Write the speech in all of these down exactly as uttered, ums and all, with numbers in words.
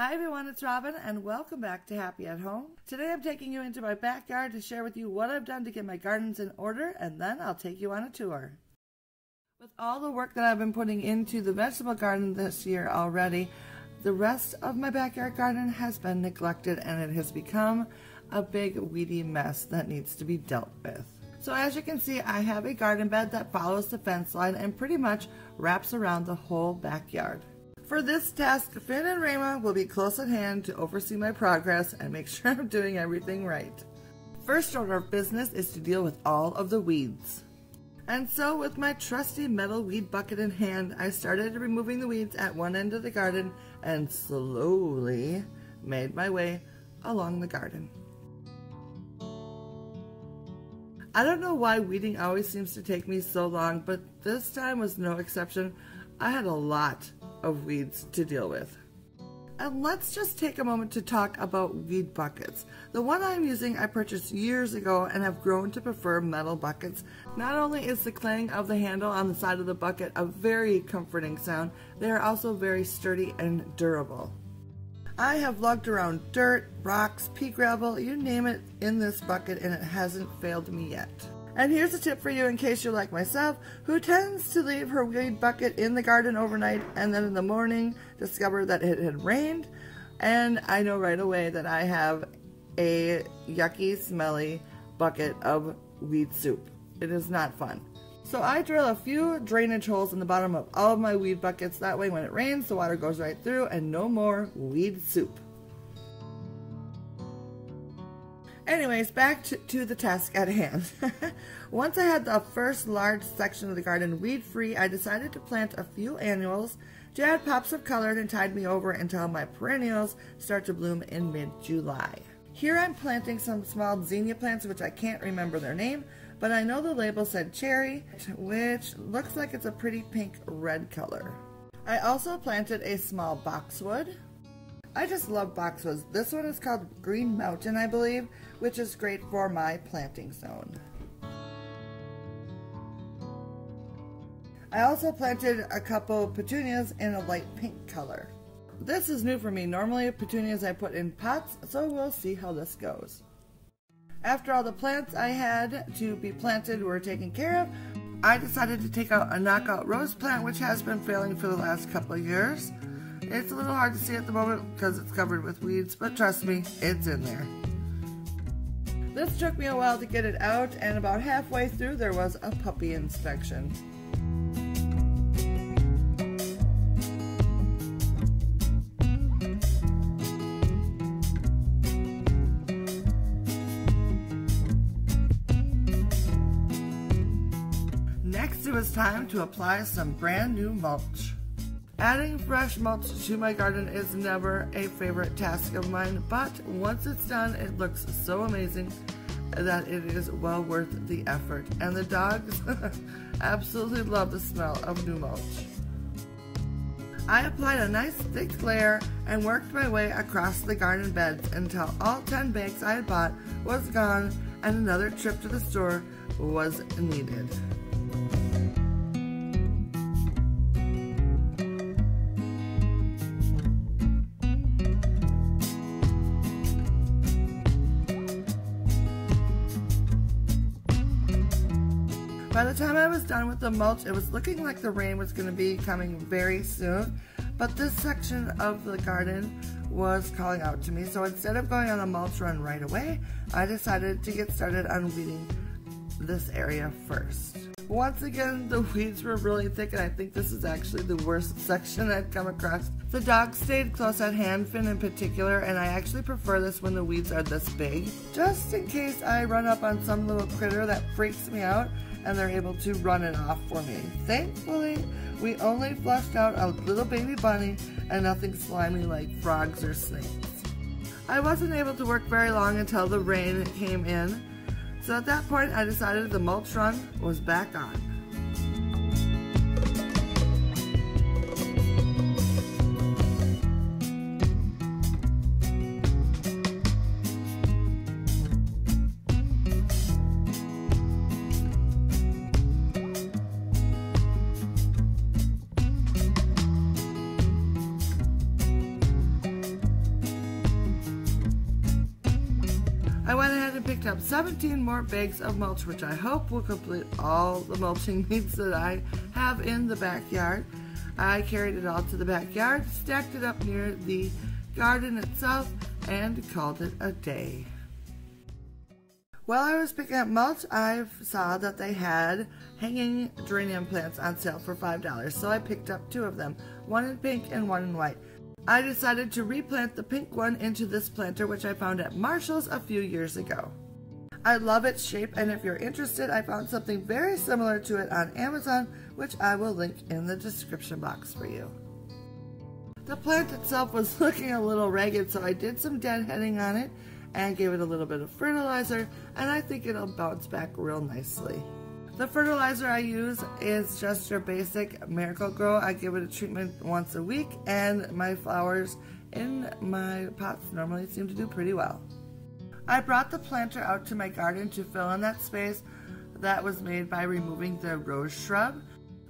Hi everyone, it's Robin and welcome back to Happy at Home. Today I'm taking you into my backyard to share with you what I've done to get my gardens in order, and then I'll take you on a tour. With all the work that I've been putting into the vegetable garden this year already, the rest of my backyard garden has been neglected and it has become a big weedy mess that needs to be dealt with. So as you can see, I have a garden bed that follows the fence line and pretty much wraps around the whole backyard. For this task, Finn and Rema will be close at hand to oversee my progress and make sure I'm doing everything right. First order of business is to deal with all of the weeds. And so with my trusty metal weed bucket in hand, I started removing the weeds at one end of the garden and slowly made my way along the garden. I don't know why weeding always seems to take me so long, but this time was no exception. I had a lot of weeds to deal with. And let's just take a moment to talk about weed buckets. The one I'm using I purchased years ago and have grown to prefer metal buckets. Not only is the clang of the handle on the side of the bucket a very comforting sound, they are also very sturdy and durable. I have lugged around dirt, rocks, pea gravel, you name it, in this bucket and it hasn't failed me yet. And here's a tip for you in case you're like myself, who tends to leave her weed bucket in the garden overnight and then in the morning discover that it had rained. And I know right away that I have a yucky, smelly bucket of weed soup. It is not fun. So I drill a few drainage holes in the bottom of all of my weed buckets. That way when it rains, the water goes right through and no more weed soup. Anyways, back to, to the task at hand. Once I had the first large section of the garden weed-free, I decided to plant a few annuals. Jad pops up colored and tied me over until my perennials start to bloom in mid-July. Here I'm planting some small zinnia plants, which I can't remember their name, but I know the label said cherry, which looks like it's a pretty pink-red color. I also planted a small boxwood. I just love boxwoods. This one is called Green Mountain, I believe, which is great for my planting zone. I also planted a couple petunias in a light pink color. This is new for me. Normally petunias I put in pots, so we'll see how this goes. After all the plants I had to be planted were taken care of, I decided to take out a knockout rose plant, which has been failing for the last couple of years. It's a little hard to see at the moment because it's covered with weeds, but trust me, it's in there. This took me a while to get it out, and about halfway through there was a puppy inspection. Next, it was time to apply some brand new mulch. Adding fresh mulch to my garden is never a favorite task of mine, but once it's done, it looks so amazing that it is well worth the effort. And the dogs absolutely love the smell of new mulch. I applied a nice thick layer and worked my way across the garden beds until all ten bags I had bought was gone and another trip to the store was needed. By the time I was done with the mulch, it was looking like the rain was going to be coming very soon, but this section of the garden was calling out to me, so instead of going on a mulch run right away, I decided to get started on weeding this area first. Once again, the weeds were really thick, and I think this is actually the worst section I've come across. The dogs stayed close at hand, Finn in particular, and I actually prefer this when the weeds are this big, just in case I run up on some little critter that freaks me out, and they're able to run it off for me. Thankfully, we only flushed out a little baby bunny and nothing slimy like frogs or snakes. I wasn't able to work very long until the rain came in, so at that point I decided the mulch run was back on. and picked up seventeen more bags of mulch, which I hope will complete all the mulching needs that I have in the backyard. I carried it all to the backyard, stacked it up near the garden itself, and called it a day. While I was picking up mulch, I saw that they had hanging geranium plants on sale for five dollars, so I picked up two of them, one in pink and one in white. I decided to replant the pink one into this planter, which I found at Marshall's a few years ago. I love its shape, and if you're interested, I found something very similar to it on Amazon, which I will link in the description box for you. The plant itself was looking a little ragged, so I did some deadheading on it and gave it a little bit of fertilizer, and I think it'll bounce back real nicely. The fertilizer I use is just your basic Miracle-Gro. I give it a treatment once a week, and my flowers in my pots normally seem to do pretty well. I brought the planter out to my garden to fill in that space that was made by removing the rose shrub.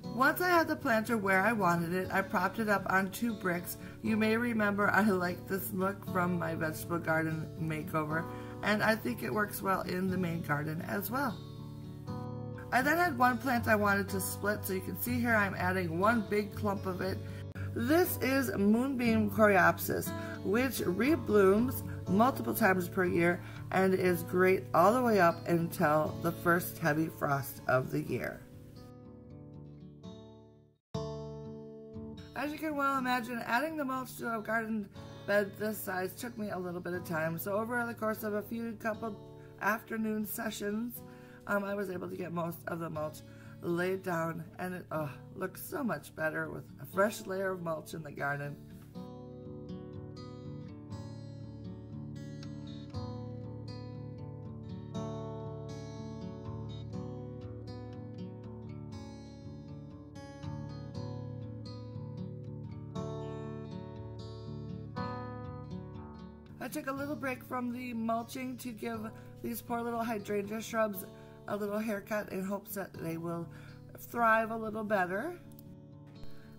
Once I had the planter where I wanted it, I propped it up on two bricks. You may remember I like this look from my vegetable garden makeover, and I think it works well in the main garden as well. I then had one plant I wanted to split, so you can see here I'm adding one big clump of it. This is Moonbeam Coreopsis, which reblooms multiple times per year and is great all the way up until the first heavy frost of the year. As you can well imagine, adding the mulch to a garden bed this size took me a little bit of time. So over the course of a few couple afternoon sessions, um, I was able to get most of the mulch laid down, and it oh, looks so much better with a fresh layer of mulch in the garden. I took a little break from the mulching to give these poor little hydrangea shrubs a little haircut in hopes that they will thrive a little better.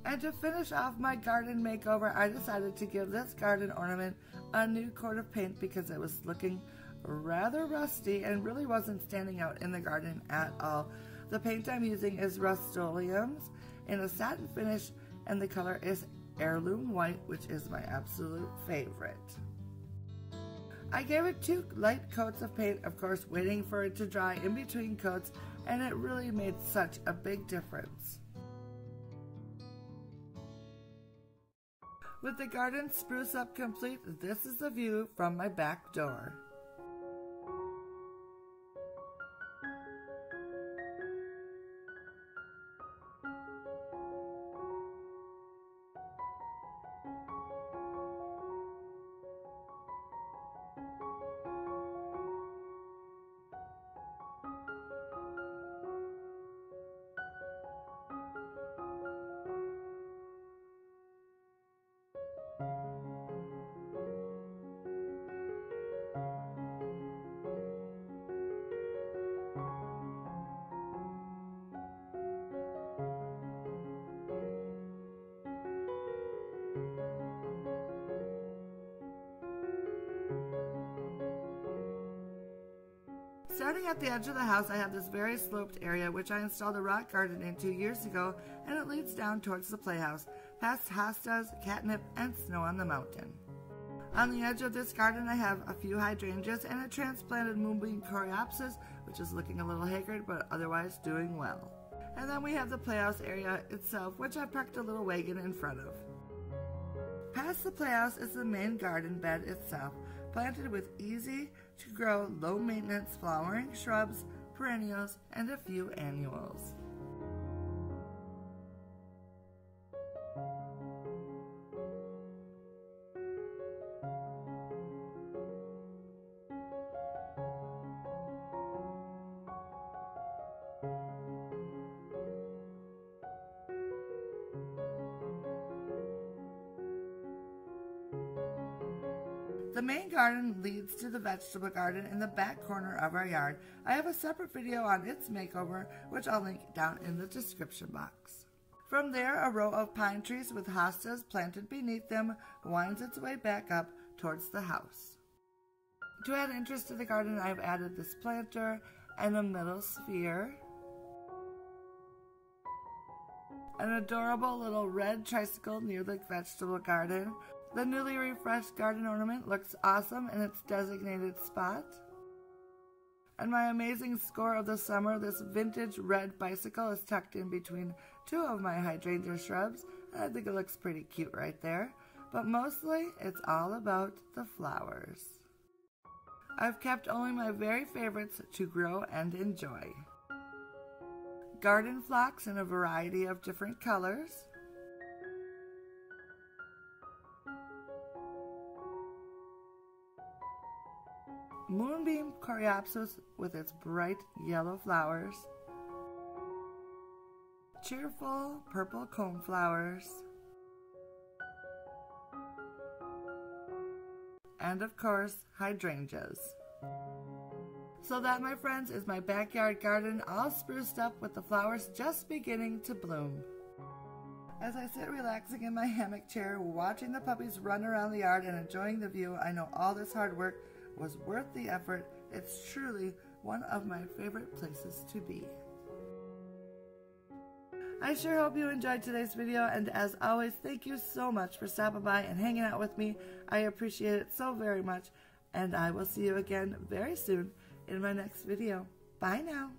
And to finish off my garden makeover, I decided to give this garden ornament a new coat of paint because it was looking rather rusty and really wasn't standing out in the garden at all. The paint I'm using is Rust-Oleum's in a satin finish, and the color is heirloom white, which is my absolute favorite. I gave it two light coats of paint, of course waiting for it to dry in between coats, and it really made such a big difference. With the garden spruce up complete, this is the view from my back door. Starting at the edge of the house, I have this very sloped area which I installed a rock garden into years ago, and it leads down towards the playhouse, past hostas, catnip, and snow on the mountain. On the edge of this garden I have a few hydrangeas and a transplanted Moonbeam Coreopsis, which is looking a little haggard but otherwise doing well. And then we have the playhouse area itself, which I parked a little wagon in front of. Past the playhouse is the main garden bed itself, planted with easy to grow, low maintenance flowering shrubs, perennials, and a few annuals. The main garden leads to the vegetable garden in the back corner of our yard. I have a separate video on its makeover, which I'll link down in the description box. From there, a row of pine trees with hostas planted beneath them winds its way back up towards the house. To add interest to the garden, I've added this planter and a metal sphere. An adorable little red tricycle near the vegetable garden. The newly refreshed garden ornament looks awesome in its designated spot. And my amazing score of the summer, this vintage red bicycle is tucked in between two of my hydrangea shrubs, and I think it looks pretty cute right there. But mostly, it's all about the flowers. I've kept only my very favorites to grow and enjoy. Garden phlox in a variety of different colors. Moonbeam Coreopsis with its bright yellow flowers. Cheerful purple cone flowers. And of course, hydrangeas. So that, my friends, is my backyard garden all spruced up with the flowers just beginning to bloom. As I sit relaxing in my hammock chair, watching the puppies run around the yard and enjoying the view, I know all this hard work was worth the effort. It's truly one of my favorite places to be. I sure hope you enjoyed today's video, and as always, thank you so much for stopping by and hanging out with me. I appreciate it so very much, and I will see you again very soon in my next video. Bye now.